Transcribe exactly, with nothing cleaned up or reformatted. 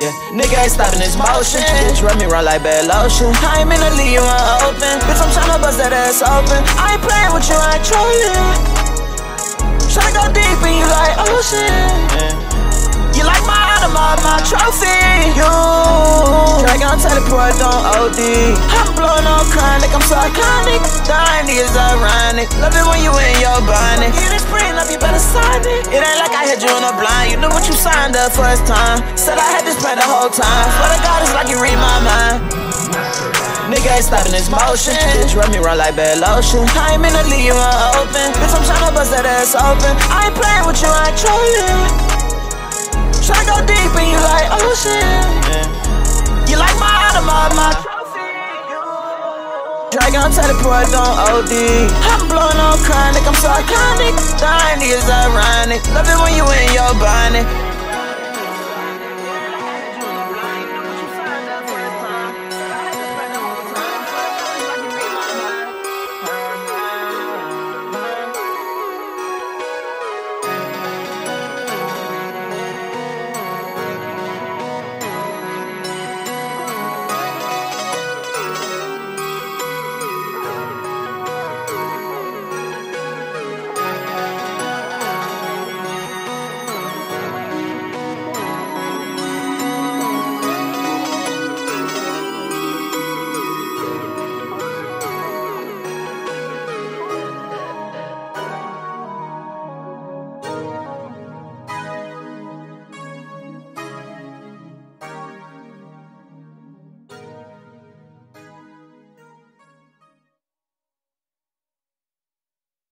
Yeah, nigga ain't stopping this motion. Bitch, rub me round like bad lotion. I ain't mean to leave you unopened. Bitch, I'm tryna bust that ass open. I ain't playing with you, I ain't trolling. Tryna go deep and you like ocean. You like my item, all my trophy. You Dragon, tell the poor, don't O D. I'm blowing on chronic, I'm sarconic. Dying is ironic. Love it when you in your bonnet. You this spring, love you better sign it. It ain't like I had you in a blind. You knew what you signed up first time. Said I had this plan the whole time. Swear to God, it's like you read my mind. Nigga ain't stopping this motion. Bitch, rub me round like bad lotion. I ain't mean to leave you unopened. Bitch, I'm tryna bust that ass open. I ain't playing with you, I ain't trolling. Tryna go deep and you like ocean. You like my item, all my trophy. Dragon, tell the poor, don't O D. I'm blowing on chronic, I'm sarconic. Dying is ironic. Love it when you in your bonnet.